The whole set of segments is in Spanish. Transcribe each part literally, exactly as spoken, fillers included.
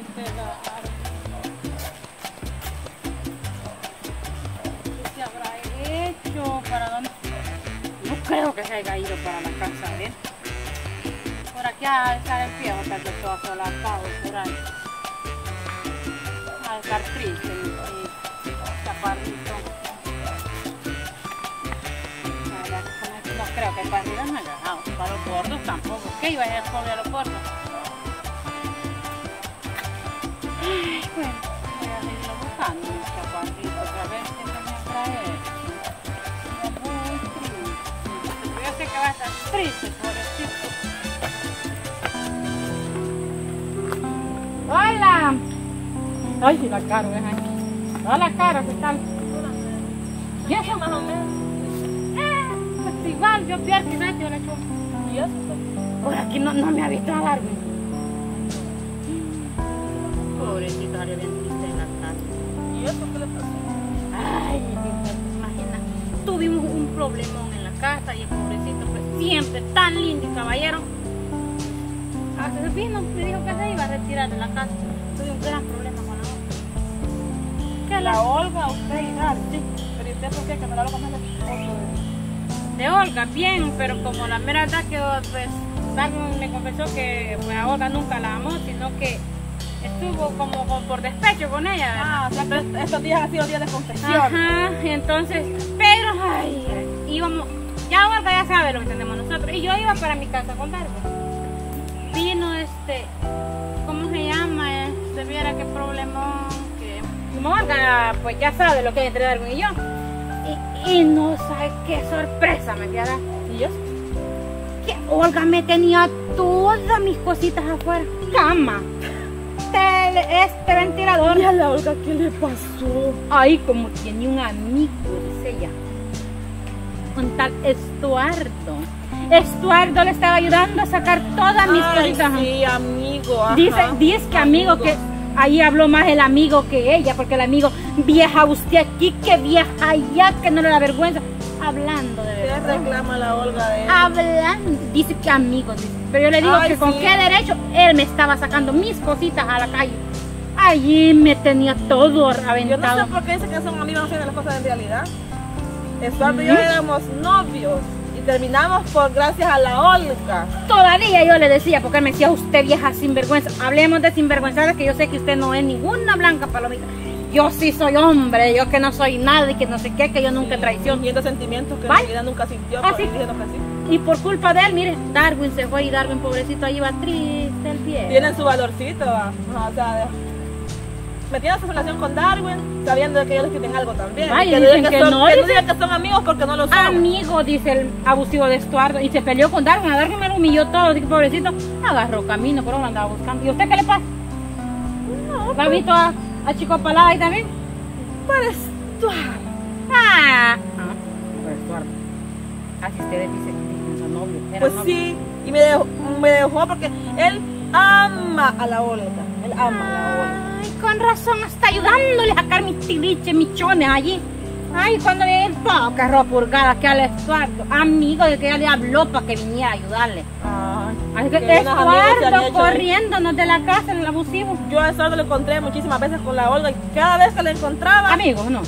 este la ¿qué se habrá hecho? ¿Para dónde? No creo que se haya ido para la casa, ¿eh? Por aquí a estar en pie, porque está todo solapado por ahí. A estar triste y tapadito. No creo que para arriba no ha llegado. Para los gordos tampoco. ¿Qué iba a ir con los gordos? Bueno, voy a seguirlo buscando mis zapatitos, a ver qué se me trae. Muy triste. Yo sé que va a estar triste, pobrecito. ¡Hola! Ay, si la Caro es aquí. Hola, Caro, ¿qué tal? ¿Y eso más o menos? Ah, pues igual, yo fui al gimnasio, le echo. ¿Y eso? Por aquí no, no me ha visto a darme. Pobrecita, le ven triste en la casa. ¿Y eso qué le pasó? Ay, imagina, tuvimos un problemón en la casa y el pobrecito fue siempre tan lindo y caballero. Hasta se vino, me dijo que se iba a retirar de la casa. Tuve un gran problema con la Olga. ¿Qué la Olga? ¿Usted y Dar? Sí. ¿Pero usted por qué? ¿Que me la Olga me de... de Olga, bien, pero como la mera verdad que pues, Dar me confesó que pues, a Olga nunca la amó, sino que estuvo como, como por despecho con ella. Ah, o sea, entonces, estos días han sido días de confesión. Ajá, entonces, pero, ay, íbamos, ya Olga ya sabe lo que tenemos nosotros. Y yo iba para mi casa con Darwin. Vino este, ¿cómo se llama? Se viera qué problemón, que... Olga, pues ya sabe lo que hay entre Darwin y yo. Y, y no sabe qué sorpresa me queda. ¿Y yo? Que Olga me tenía todas mis cositas afuera. Cama. Este, este ventilador. ¿Y a la Olga qué le pasó? Ay, como tiene un amigo, dice ella. Con tal Estuardo. Estuardo le estaba ayudando a sacar todas mis Ay, cosas. Sí, amigo. Ajá. Dice, dice que amigo, amigo que ahí habló más el amigo que ella, porque el amigo vieja usted aquí, que vieja allá, que no le da vergüenza. Hablando de verdad. ¿Qué reclama la Olga de él? Hablando, dice que amigo, dice. Pero yo le digo Ay, que con sí. qué derecho él me estaba sacando mis cositas a la calle. Allí me tenía todo aventado. Yo no sé por qué dice que son amigos, no sé de las cosas en realidad. Estuardo y yo éramos novios y terminamos por gracias a la Olga. Todavía yo le decía, porque me decía usted vieja sinvergüenza. Hablemos de sinvergüenzadas, que yo sé que usted no es ninguna blanca palomita. Yo sí soy hombre, yo que no soy nadie, que no sé qué, que yo nunca traiciono. Y estos sentimientos que ¿Vale? en realidad nunca sintió. ¿Ah, sí? Y por culpa de él, mire, Darwin se fue y Darwin, pobrecito, ahí va triste el pie. Tienen su valorcito, ¿va? O sea, metiendo su relación con Darwin, sabiendo que ellos tienen algo también. Ay, que dicen que, que, son, no, que dicen... no digan que son amigos porque no lo son. Amigo, dice el abusivo de Estuardo, y se peleó con Darwin, a Darwin me lo humilló todo, así que pobrecito, agarró camino, pero lo andaba buscando. ¿Y usted qué le pasa? No. ¿La ha visto a, a Chico Palada ahí también? Por Estuardo. Ah, por Estuardo. Así ustedes dicen que son novios. Pues novio. Sí, y me dejó, me dejó porque él ama a la Olga. Él ama a la Olga. Ay, con razón, está ayudándole a sacar mis tiliches, mis chones allí. Ay, cuando le el poco que ropurgada que al Estuardo, amigo de que ella le habló para que viniera a ayudarle. Ay, así que Estuardo corriéndonos de la casa en el abusivo. Yo a Estuardo lo encontré muchísimas veces con la Olga y cada vez que la encontraba. Amigos, no.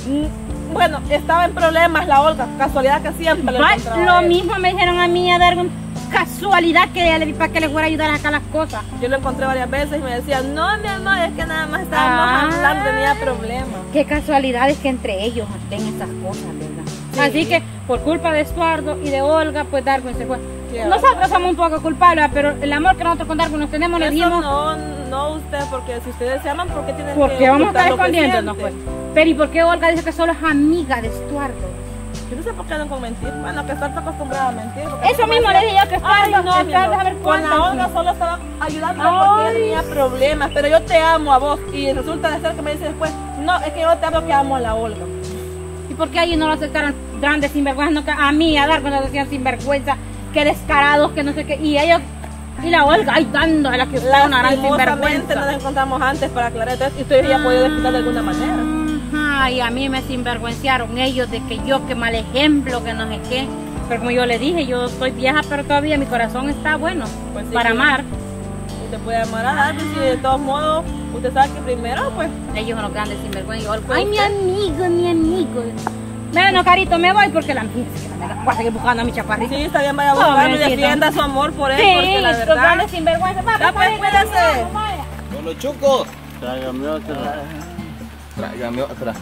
Bueno, estaba en problemas la Olga, casualidad que siempre le encontraba. Lo mismo me dijeron a mí a dar una casualidad que ella le vi para que le fuera a ayudar a sacar las cosas. Yo lo encontré varias veces y me decía, no mi amor, es que nada más estábamos ah, hablando, tenía problemas. Qué casualidad es que entre ellos hacen esas cosas, ¿verdad? Sí. Así que por culpa de Estuardo y de Olga, pues Darwin se fue. Qué nosotros verdad. Somos un poco culpables, pero el amor que nosotros con Darwin nos tenemos le dimos. No, no usted, porque si ustedes se aman, ¿por qué tienen ¿Por que Porque vamos a estar escondiéndonos pues. Pero ¿y por qué Olga dice que solo es amiga de Estuardo? Yo no sé por qué andan con mentir. Bueno, que Estuardo está acostumbrado a mentir. Eso mismo le dije yo que Estuardo, no, Estuardo, a ver cuánto. Con la Olga solo estaba ayudando porque tenía problemas. Pero yo te amo a vos. Y resulta de ser que me dice después, no, es que yo te amo que amo a la Olga. ¿Y por qué allí no lo aceptaron grandes sinvergüenzas? No, que a mí, a dar cuando decían sinvergüenza, que descarados, que no sé qué. Y ellos... Y la Olga, ahí dando a la que usted una gran sinvergüenza. Nos encontramos antes para aclarar esto y ustedes ya podido disfrutar de alguna manera. Ajá, y a mí me sinvergüenciaron ellos de que yo, que mal ejemplo, que no sé qué. Pero como yo le dije, yo soy vieja, pero todavía mi corazón está bueno pues sí, para sí. amar. usted puede amar a alguien si de todos modos usted sabe que primero pues ellos son los grandes sinvergüenza. Ay, mi amigo, mi amigo. Bueno, carito, me voy porque la voy a seguir buscando a mi chaparrito. Sí, está bien, vaya a buscarme, defienda su amor por él, sí, porque la verdad... Sí, los grandes sinvergüenza. Papá, pues, cuídese. Con los chucos. Tráigame otra. Tráigame otra.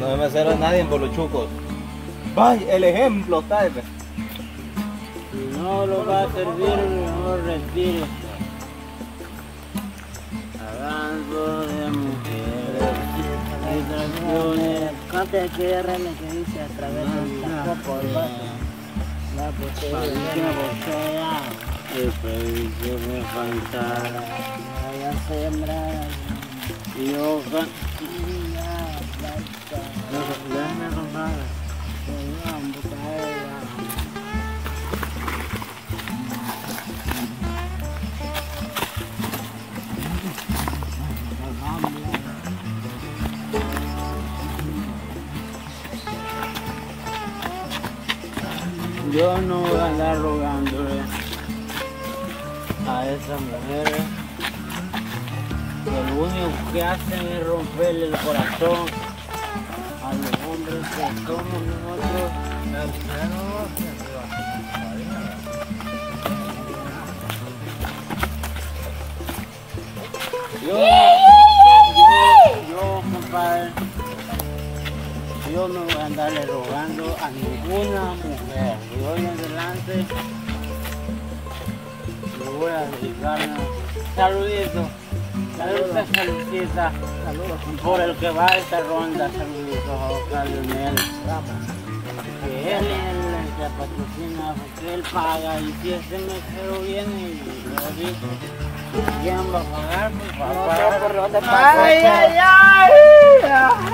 No me mesero a nadie en Boluchucos. Vaya, el ejemplo está de... Si no lo va a servir, mejor respire. Hablando de mujeres, cantes que R M que dice a través del taco por la botella, la botella, el pedido me faltara, allá sembrada, y hoja. Yo no voy a andar rogándole a esas mujeres que lo único que hacen es romperle el corazón a los hombres que somos nosotros, el cielo que se va a ver. Yo, yo, compadre, yo no voy a andarle rogando a ninguna mujer. De hoy en adelante, yo voy a dedicarme. Saludito. Saludos, saludita, saludos. Por el que va a esta ronda, saluditos a Oscar Leonel. Que él es la patrocina, porque él paga y si ese mesero viene y lo dice, ¿quién va a pagar? Pues va a pagar. Por lo de pagar. ¡Ay, ay,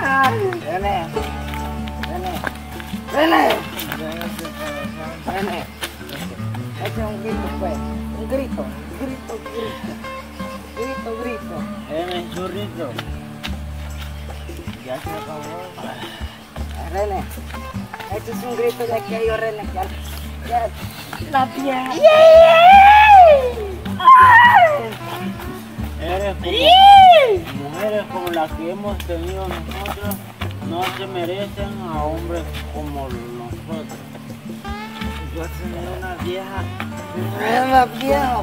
ay! Vene, vene, vene. Vene. Echa un grito, pues. Un grito, grito, grito. Grito, grito. René, churrito. Ya se acabó. René, este es un grito de aquello, René. Ya, ya. La piel. Eres como, mujeres como las que hemos tenido nosotros no se merecen a hombres como nosotros. Yo soy una vieja. Una vieja.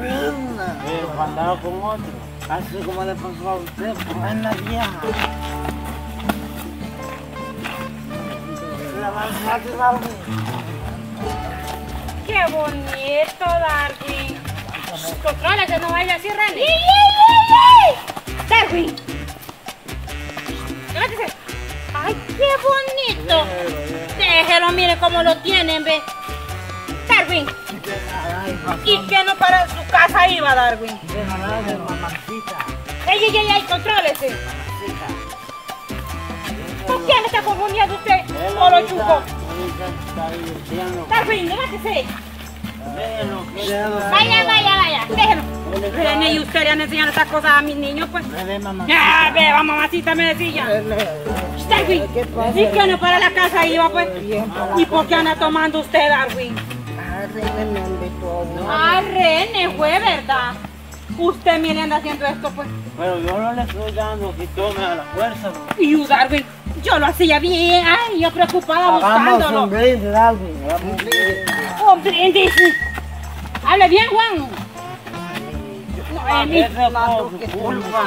Pero mandado con otro, así como le pasó a usted, pues es la vieja. ¡Qué bonito, Darwin! Controla que no vaya así, René. ¡Darwin! ¡Ay, qué bonito! Déjelo, mire cómo lo tienen, ve. Darwin. ¿Y qué no para su casa iba, Darwin? Déjala de mamacita. Ey, ey, ey, ey, contrólese. Mamacita. ¿Por qué me está confundiendo usted, Boluchuco? Darwin, levátese. Vaya, vaya, vaya, déjelo. René, y usted ya me enseñan estas cosas a mis niños, pues. Ve, mamacita. Ah, ve, mamacita, me decía. Darwin, ¿y qué no para la casa iba, pues? ¿Y por qué anda tomando usted, Darwin? René me invitó. Ah, René fue, ¿verdad? Usted mire anda haciendo esto, pues. Pero yo no le estoy dando que tome a la fuerza. Y Darwin, yo lo hacía bien. Ay, yo preocupada buscándolo. Un brindis, Darwin. Un brindis. Un brindis. Habla bien, Juan.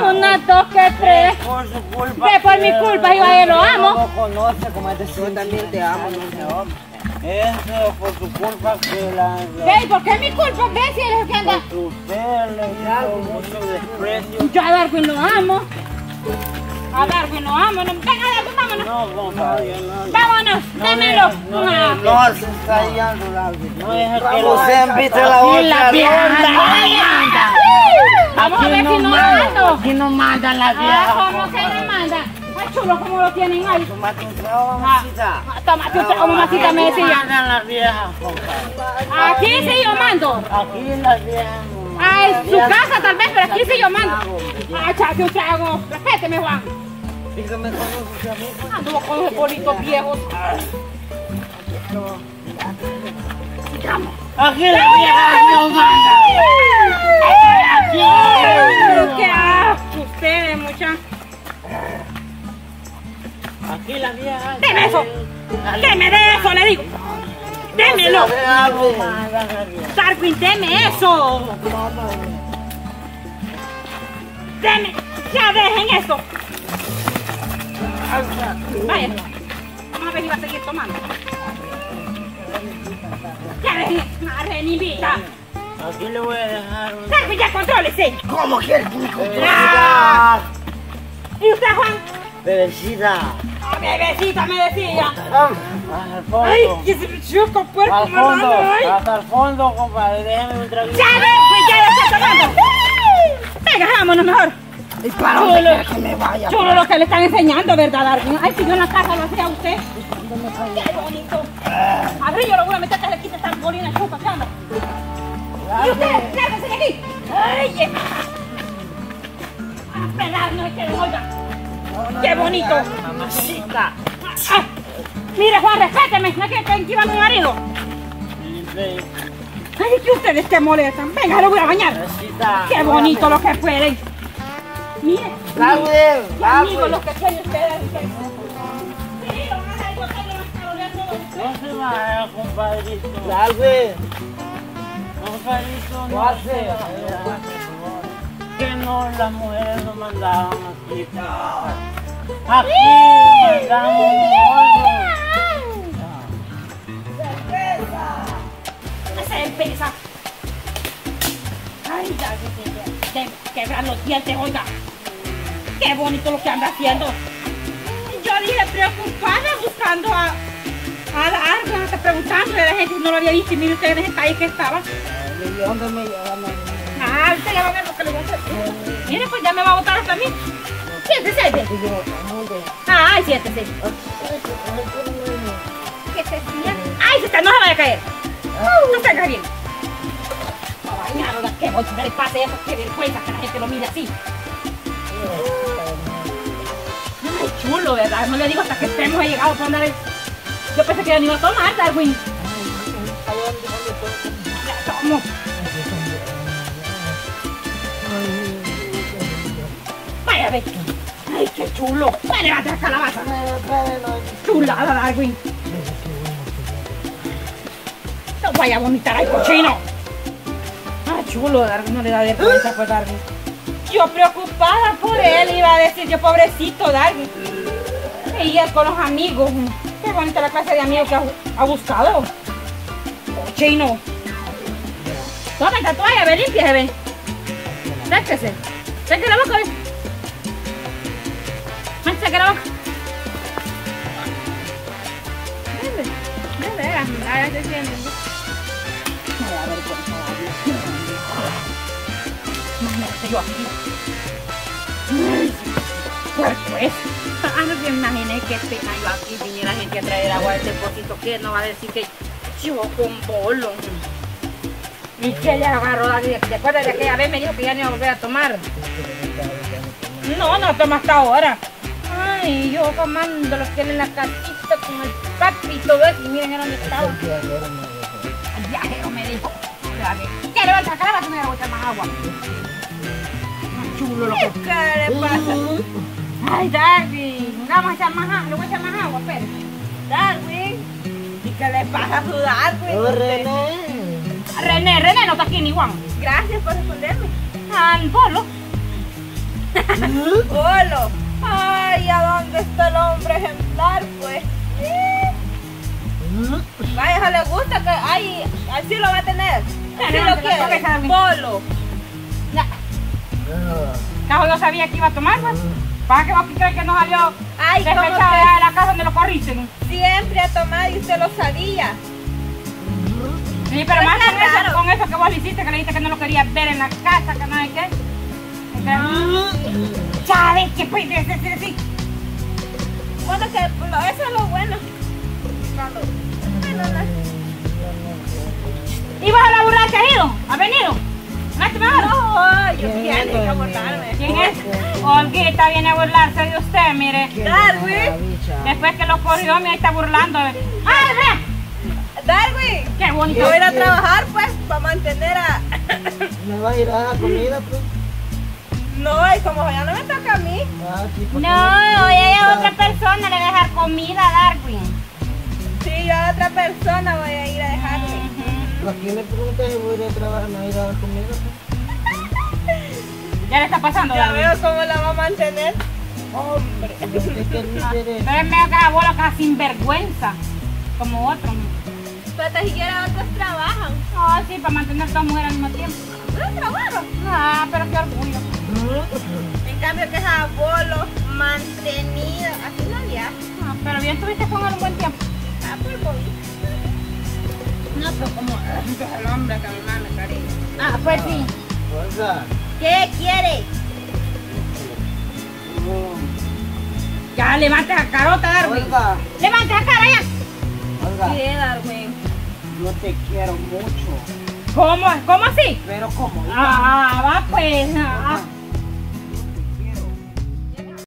Una, dos, que tres. Por su culpa. Que por mi culpa, yo a él lo amo. No conoce como es de su. Yo también te amo, no sé. Eso por su culpa que la... ¿Qué? ¿Por qué es mi culpa? ¿Qué si eres el que anda? Por tu pelo, yo mucho desprecio. Yo a Darwin lo amo. A Darwin lo amo. Venga, Darwin, vámonos. No, compadre, no. Vámonos, démelo. No, se está guiando, Darwin. No dejes que lo sean, viste la otra. Aquí anda. Vamos a ver si no mando. Aquí no mandan las viejas. ¿Cómo que no mandan? Chulo, ¿cómo lo tienen ahí? Tómate un trago, mamacita. Tómate un trago, mamacita, me decía. Las viejas, aquí sí yo mando. Aquí las viejas. Ay, su casa tal vez, pero aquí sí yo mando. Ah, echate un trago. Respéteme, Juan. Dígame cómo es su amigo. Ando con los bolitos viejos. Aquí las viejas no mandan. Aquí ¡Qué asco ustedes, muchachos! Aquí la vieja. ¡Deme eso! ¡Que me dé eso, le digo! ¡Démelo! ¡Darwin, deme eso! ¡Deme! ¡Ya dejen eso! Vaya. Vamos a ver si va a seguir tomando. ¡Ya dejen! ¡Arenivita! Aquí le voy a dejar un... ¡Darwin, ya contrólese! ¿Cómo quieres que me controle? ¿Y usted, Juan? Bebecita. ¡Ah, bebecita, me decía! ¡Hasta el fondo! ¡Ay, que se me chupa el puerco! ¡Hasta el fondo! ¡Hasta el fondo, compadre! ¡Déjame un traguito! ¡Ya ves, ya lo está tomando! ¡Venga, vámonos mejor! ¡Y para dónde que me vaya! ¡Chulo lo que le están enseñando, ¿verdad, Darwin? ¡Ay, si yo en la casa lo hacía usted! ¡Qué bonito! A ver, yo lo voy a meter que le quite esta bolina chupa, ¿qué onda? ¡Y ustedes, lárguense de aquí! ¡Ay, yes! ¡A pelar, no hay que lo oiga! ¡Qué bonito! ¡Mamacita! Ah, mire, Juan, respéteme, no quiero que enquiva a mi marido. Ay, que ustedes te molestan. Venga, lo voy a bañar. Mamacita, qué bonito vámonos. Lo que pueden. Mire, mire amigos, lo que tienen ustedes. Sí, lo van a encontrar en los calores. No se vaya, compadrito. Salve. Compadrito, no se que no, las mujeres nos mandaban aquí. No. Aquí mandamos un ¡cerveza! ¡Cerveza! ¡Ay, ya se de quebrar los dientes, oiga! ¡Qué bonito lo que anda haciendo! Yo dije preocupada buscando a... a la arma, hasta preguntándole a la gente, no lo había visto y mire ustedes en el país que estaba. ¿Y dónde me llevan? Ah, usted ya va a ver lo que le voy a hacer. Mire, pues ya me va a botar hasta a mí. Siéntese. Ay, siéntese. Que se siente. Ay, si está, no se vaya a caer. No se haga bien. A bañar, ahora que voy, si no le pase eso, qué vergüenza que la gente lo mira así. Ay, chulo, ¿verdad? No le digo hasta que estemos llegados a andar el... Yo pensé que ya no iba a tomar, Darwin. Ya tomo. Vaya, ve. ¡Ay, qué chulo! ¡Vale, va a traer calabaza! ¡Chulada, Darwin! ¡No vaya a vomitar al cochino! ¡Ah, chulo, Darwin! No le da vergüenza, pues, Darwin. Yo preocupada por él, iba a decir yo, pobrecito, Darwin. Y él con los amigos. ¡Qué bonita la clase de amigos que ha, ha buscado! ¡Cochino! ¡Toma esta toalla, ve, límpiese, ve! ¡Séquese! ¡Séquese la boca, ve! Saca la boca. Debe, debe, ahora se siente. Me da vergüenza, Darwin. No, yo aquí. Ay, puerco es. Ah, no te imaginé que este año aquí viniera gente a traer agua de este potito que no va a decir que yo con bolo. Y que ella agarró la vida. ¿Te acuerdas de aquella vez me dijo que ya no iba a volver a tomar? No, no toma hasta ahora. Y yo comando los que en la casita con el papi y todo eso, y miren en dónde estaba. El viajero me dijo. Ya levanta la calabaza, me voy a botar más agua. Chulo, loco. ¿Qué le pasa? Ay, Darwin, vamos a echar más agua, le voy a echar más agua, pero. Darwin, ¿y qué le pasa a su Darwin? René. René, René, no está aquí ni Juan. Gracias por responderme. Al bolo. Bolo. Ay, ¿a dónde está el hombre ejemplar, pues? ¿Sí? Vaya, ¿a le gusta que ay, así lo va a tener? Así no, lo quiere, bolo. Cajo, yo sabía que iba a tomar, pues. ¿Para qué va a creer que no salió despechado de la casa donde lo corristen? Siempre a tomar y usted lo sabía. Sí, pero más con eso, con eso que vos le hiciste, que le dijiste que no lo querías ver en la casa, que no hay qué. Entonces, ¿sabes qué puedes decir así? Bueno, que eso es lo bueno. Cuando... Bueno, no. ¿Ibas a la borracha, Ido? ¿Has venido? ¿No has tomado? No, yo quiero burlarme. ¿Quién es? Olguita viene a burlarse de usted, mire. Darwin. Después que lo corrió, me está burlando. ¡Ah, vea! aguantar, güey. Qué bonito. Voy a ir a trabajar, pues, para mantener a... ¿Me va a ir a la comida, pues? No, y como ya no me toca a mí. Ah, sí, no, hoy hay otra persona, le voy a dejar comida a Darwin. Sí, yo a otra persona voy a ir a dejarle. Uh-huh. Aquí me preguntas si voy a ir a trabajar, no voy a ir a dar comida, pues. Ya le está pasando, ya Darwin. Ya veo cómo la va a mantener. Hombre. Pero es medio que abuelo casi sinvergüenza. Como otro. Pero te siquiera otros trabajan. Oh, sí, para mantener a todas mujeres al mismo tiempo. ¿No trabajo? Ah, pero qué orgullo. En cambio que es abuelo mantenido. Así no le hace. Ah, pero bien tuviste con él un buen tiempo. Ah, pues voy. No, pero como es el hombre que a mi mamá me cariño. Ah, pues sí. ¿Qué quieres? Ya, levanta la carota, Darwin. Olga. Levanta la cara ya. Olga. ¿Qué, Darwin? Yo te quiero mucho. ¿Cómo? ¿Cómo así? Pero, ¿cómo? Ah, va pues. Ah.